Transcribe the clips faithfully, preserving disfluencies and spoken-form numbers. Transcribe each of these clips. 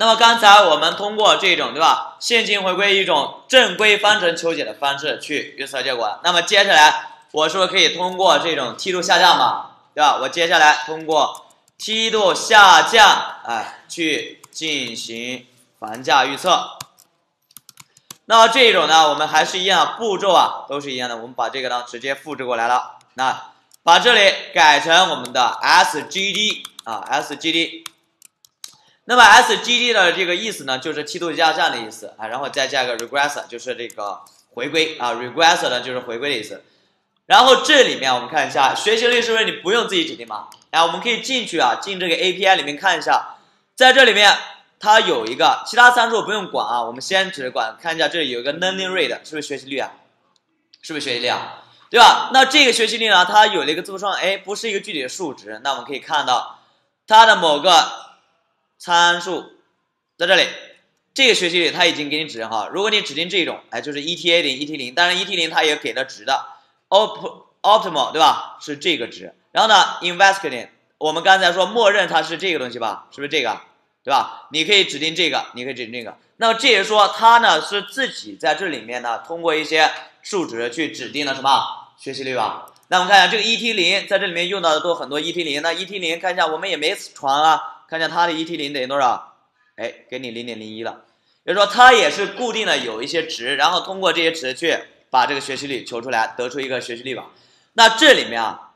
那么刚才我们通过这种对吧线性回归一种正规方程求解的方式去预测结果了。那么接下来我是不是可以通过这种梯度下降嘛，对吧？我接下来通过梯度下降啊、呃、去进行房价预测。那么这种呢，我们还是一样步骤啊都是一样的，我们把这个呢直接复制过来了。那把这里改成我们的 S G D 啊 S G D。那么 S G D 的这个意思呢，就是梯度下降的意思啊，然后再加一个 regressor， 就是这个回归啊 ，regressor 呢就是回归的意思。然后这里面我们看一下学习类是不是你不用自己指定码？哎、啊，我们可以进去啊，进这个 A P I 里面看一下，在这里面它有一个其他参数不用管啊，我们先只管看一下这里有一个 learning rate， 是不是学习率啊？是不是学习率啊？对吧？那这个学习率呢，它有了一个字符串，哎，不是一个具体的数值，那我们可以看到它的某个。参数在这里，这个学习里它已经给你指定哈。如果你指定这种，哎，就是 E T A 零 E T 零，当然 E T 零 它也给了值的 ，op optimal 对吧？是这个值。然后呢 ，investigating 我们刚才说默认它是这个东西吧？是不是这个？对吧？你可以指定这个，你可以指定这个。那么这也说它呢是自己在这里面呢通过一些数值去指定了什么学习率吧？那我们看一下这个 E T 零 在这里面用到的都很多 E T 零， 那 E T 零 看一下我们也没传啊。看一下它的 E T 零 等于多少？哎，给你 零点零一 了。也就是说，它也是固定的有一些值，然后通过这些值去把这个学习率求出来，得出一个学习率吧。那这里面啊，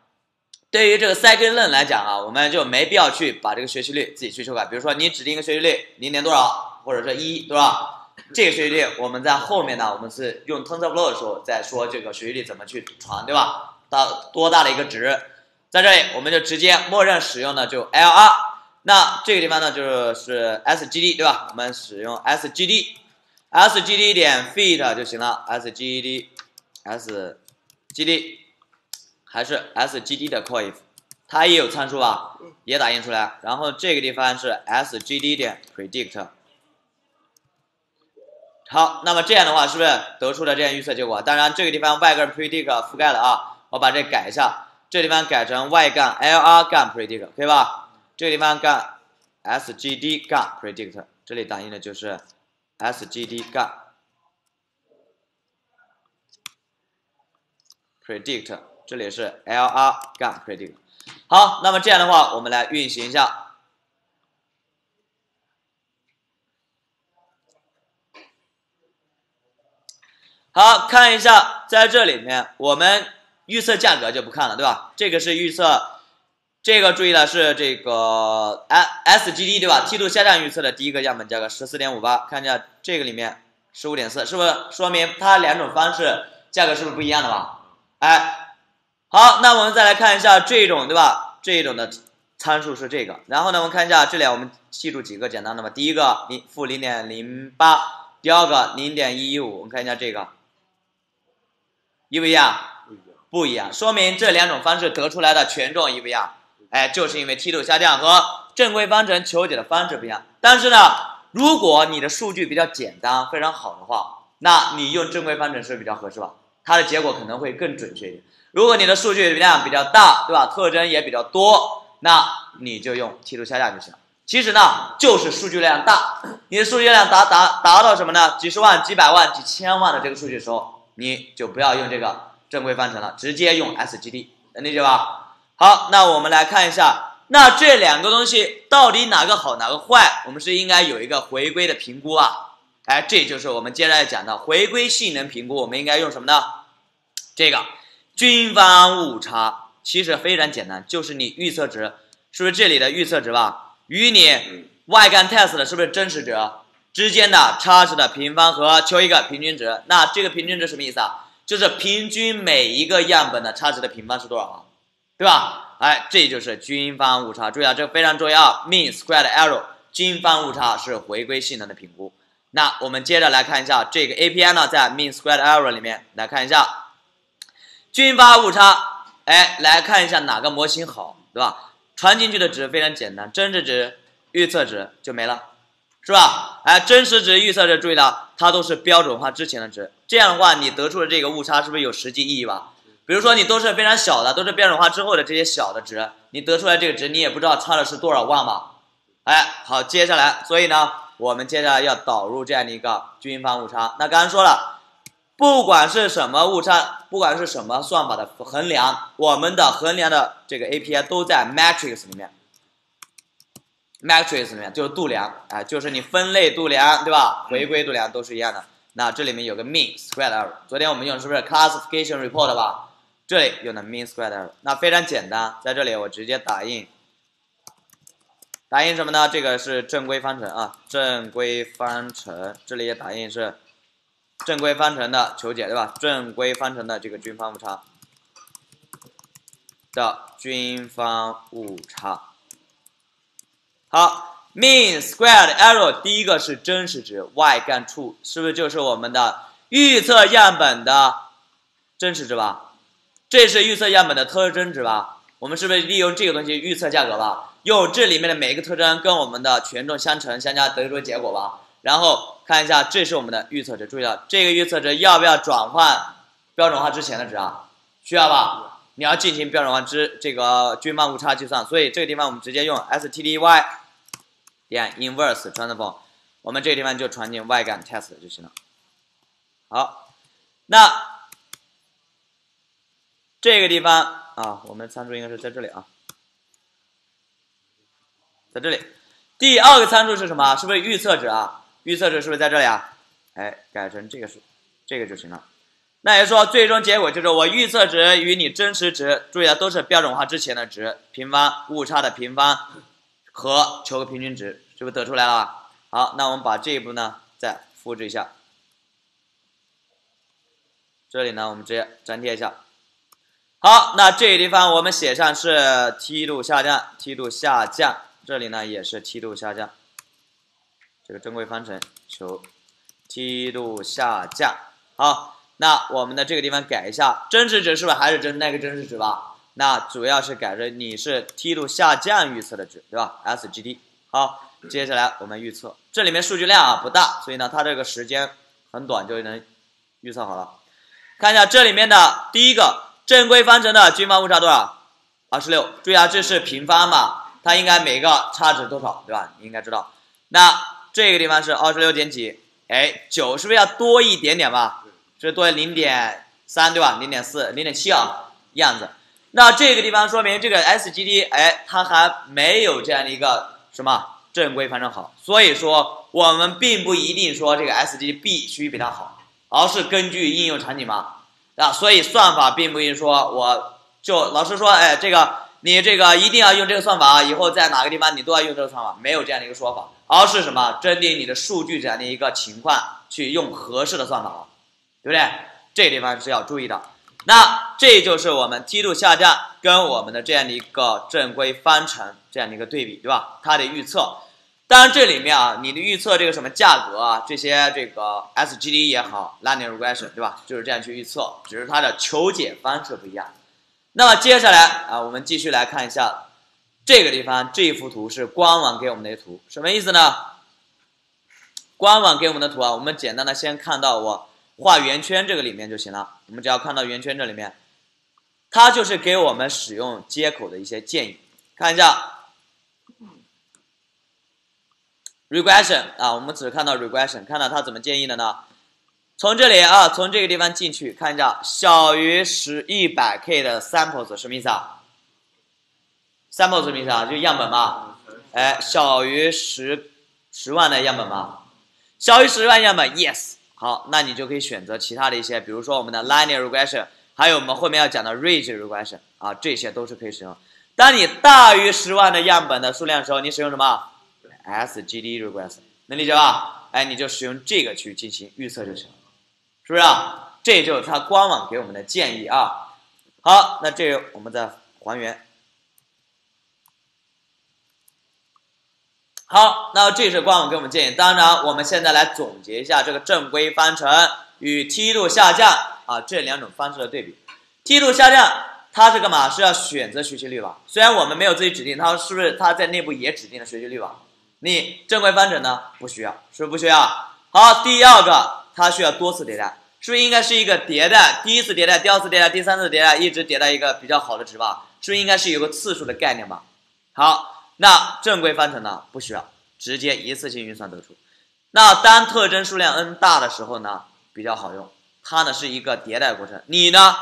对于这个 scikit learn 来讲啊，我们就没必要去把这个学习率自己去修改。比如说，你指定一个学习率零点多少，或者是一多少，这个学习率我们在后面呢，我们是用 TensorFlow 的时候再说这个学习率怎么去传，对吧？到多大的一个值，在这里我们就直接默认使用的就 L R。那这个地方呢，就是是 S G D 对吧？我们使用 S G D，S G D 点 fit 就行了。S G D，S G D 还是 S G D 的 coif， 它也有参数吧，也打印出来。然后这个地方是 S G D 点 predict。好，那么这样的话，是不是得出了这样预测结果？当然，这个地方 y 杠 predict 覆盖了啊，我把这改一下，这个地方改成 y 杠 L R 杠 predict， 可以吧？这个地方杠 S G D 杠 predict， 这里打印的就是 S G D 杠 predict， 这里是 L R 杠 predict。好，那么这样的话，我们来运行一下。好，看一下，在这里面我们预测价格就不看了，对吧？这个是预测。这个注意了，是这个 S G D 对吧？梯度下降预测的第一个样本价格 十四点五八， 看一下这个里面 十五点四， 是不是说明它两种方式价格是不是不一样的吧？哎，好，那我们再来看一下这种对吧？这种的参数是这个，然后呢，我们看一下这里，我们记住几个简单的吧。第一个零负 零点零八， 第二个 零点一一五， 我们看一下这个，一不一样？不一样，说明这两种方式得出来的权重一不一样。哎，就是因为梯度下降和正规方程求解的方式不一样。但是呢，如果你的数据比较简单、非常好的话，那你用正规方程是比较合适吧？它的结果可能会更准确一点。如果你的数据量比较大，对吧？特征也比较多，那你就用梯度下降就行了。其实呢，就是数据量大，你的数据量达达达到什么呢？几十万、几百万、几千万的这个数据的时候，你就不要用这个正规方程了，直接用 S G D， 能理解吧？好，那我们来看一下，那这两个东西到底哪个好，哪个坏？我们是应该有一个回归的评估啊，哎，这就是我们接下来讲的回归性能评估，我们应该用什么呢？这个均方误差，其实非常简单，就是你预测值，是不是这里的预测值吧，与你 y 杠 test 的是不是真实值之间的差值的平方和求一个平均值。那这个平均值什么意思啊？就是平均每一个样本的差值的平方是多少啊？对吧？哎，这就是均方误差。注意啊，这个非常重要。mean squared error， 均方误差是回归性能的评估。那我们接着来看一下这个 A P I 呢，在 mean squared error 里面来看一下均方误差。哎，来看一下哪个模型好，对吧？传进去的值非常简单，真实值、预测值就没了，是吧？哎，真实值、预测值，注意了，它都是标准化之前的值。这样的话，你得出的这个误差是不是有实际意义吧？比如说你都是非常小的，都是标准化之后的这些小的值，你得出来这个值你也不知道差的是多少万吧？哎，好，接下来，所以呢，我们接下来要导入这样的一个均方误差。那刚才说了，不管是什么误差，不管是什么算法的衡量，我们的衡量的这个 A P I 都在 matrix 里面 ，matrix 里面就是度量，哎，就是你分类度量，对吧？回归度量都是一样的。那这里面有个 mean squared error， 昨天我们用的是不是 classification report 吧？这里用的 mean squared error， 那非常简单，在这里我直接打印。 打印什么呢？这个是正规方程啊，正规方程，这里也打印是正规方程的求解，对吧？正规方程的这个均方误差的均方误差。好 ，mean squared error 第一个是真实值 y 杠 two， 是不是就是我们的预测样本的真实值吧？这是预测样本的特征值吧？我们是不是利用这个东西预测价格吧？ 用这里面的每一个特征跟我们的权重相乘，相加得出结果吧。然后看一下，这是我们的预测值。注意到这个预测值要不要转换标准化之前的值啊？需要吧？你要进行标准化之这个均方误差计算。所以这个地方我们直接用 S T D Y 点 inverse transform， 我们这个地方就传进 y 杠 test 就行了。好，那这个地方啊，我们参数应该是在这里啊。 在这里，第二个参数是什么？是不是预测值啊？预测值是不是在这里啊？哎，改成这个数，这个就行了。那也说，最终结果就是我预测值与你真实值，注意啊，都是标准化之前的值，平方误差的平方和求个平均值，是不是得出来了？好，那我们把这一步呢再复制一下，这里呢我们直接粘贴一下。 好，那这个地方我们写上是梯度下降，梯度下降，这里呢也是梯度下降，这个正规方程求梯度下降。好，那我们的这个地方改一下，真实值是不是还是真那个真实值吧？那主要是改成你是梯度下降预测的值，对吧 ？S G D。好，接下来我们预测，这里面数据量啊不大，所以呢它这个时间很短就能预测好了。看一下这里面的第一个。 正规方程的均方误差多少？ 二十六。注意啊，这是平方嘛，它应该每个差值多少，对吧？你应该知道。那这个地方是二十六减几？哎， 九是不是要多一点点吧？是多 零点三 对吧？ 零点四 零点七 啊，样子。那这个地方说明这个 S G D， 哎，它还没有这样的一个什么正规方程好。所以说，我们并不一定说这个 S G D 必须比它好，而是根据应用场景嘛。 啊，所以算法并不一定说，我就老师说，哎，这个你这个一定要用这个算法，以后在哪个地方你都要用这个算法，没有这样的一个说法，而是什么针对你的数据这样的一个情况去用合适的算法，对不对？这地方是要注意的。那这就是我们梯度下降跟我们的这样的一个正规方程这样的一个对比，对吧？它的预测，当然这里面啊，你的预测这个什么价格啊，这些这个 S G D 也好 ，linear regression 对吧？就是这样去预测，只是它的求解方式不一样。那么接下来啊，我们继续来看一下这个地方这幅图是官网给我们的图，什么意思呢？官网给我们的图啊，我们简单的先看到我画圆圈这个里面就行了，我们只要看到圆圈这里面，它就是给我们使用接口的一些建议，看一下。 regression 啊，我们只看到 regression， 看到它怎么建议的呢？从这里啊，从这个地方进去看一下，小于十一百 K 的 samples 什么意思啊 ？samples 什么意思啊？就样本嘛。哎，小于十十万的样本嘛，小于十万样本 ，yes。好，那你就可以选择其他的一些，比如说我们的 linear regression， 还有我们后面要讲的 ridge regression 啊，这些都是可以使用。当你大于十万的样本的数量的时候，你使用什么？ S G D regression 能理解吧？哎，你就使用这个去进行预测就行了，是不是啊？这就是它官网给我们的建议啊。好，那这个我们再还原。好，那这是官网给我们建议。当然，我们现在来总结一下这个正规方程与梯度下降啊这两种方式的对比。梯度下降。 它是干嘛？是要选择学习率吧？虽然我们没有自己指定，它是不是它在内部也指定了学习率吧？你正规方程呢不需要，是不是不需要？好，第二个它需要多次迭代，是不是应该是一个迭代？第一次迭代，第二次迭代，第三次迭代，一直迭代一个比较好的值吧？是不是应该是有个次数的概念吧？好，那正规方程呢不需要，直接一次性运算得出。那当特征数量 n 大的时候呢，比较好用，它呢是一个迭代过程。你呢，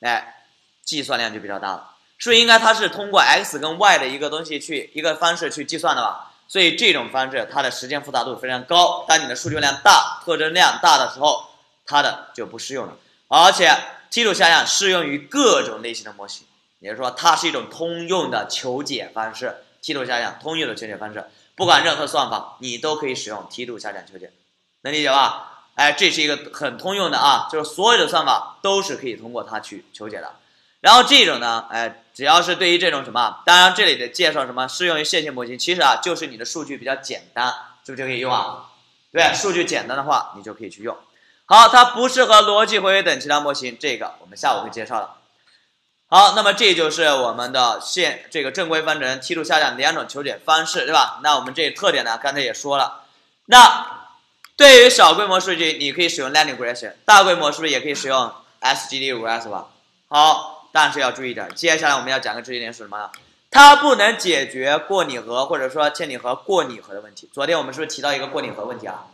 哎，计算量就比较大了，所以应该它是通过 x 跟 y 的一个东西去一个方式去计算的吧？所以这种方式它的时间复杂度非常高。当你的数据量大、特征量大的时候，它的就不适用了。而且基础下降适用于各种类型的模型，也就是说，它是一种通用的求解方式。梯度下降通用的求解方式，不管任何算法，你都可以使用梯度下降求解，能理解吧？哎，这是一个很通用的啊，就是所有的算法都是可以通过它去求解的。然后这种呢，哎，只要是对于这种什么，当然这里的介绍什么适用于线性模型，其实啊，就是你的数据比较简单，是不是就可以用啊？对，数据简单的话，你就可以去用。好，它不适合逻辑回归等其他模型，这个我们下午会介绍的。好，那么这就是我们的线这个正规方程梯度下降两种求解方式，对吧？那我们这特点呢，刚才也说了。那对于小规模数据，你可以使用 linear regression， 大规模是不是也可以使用 S G D regress 吧？好，但是要注意点，接下来我们要讲个知识点是什么呢？它不能解决过拟合或者说嵌拟合、过拟合的问题。昨天我们是不是提到一个过拟合问题啊？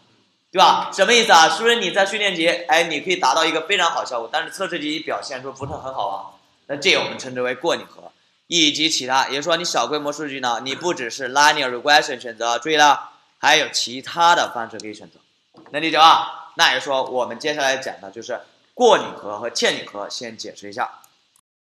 对吧？什么意思啊？是不是你在训练集，哎，你可以达到一个非常好效果，但是测试集表现出不是很好啊？那这我们称之为过拟合，以及其他，也就是说你小规模数据呢，你不只是 linear regression 选择，注意了，还有其他的方式可以选择，能理解吧？那也就是说我们接下来讲的就是过拟合和嵌拟合，先解释一下。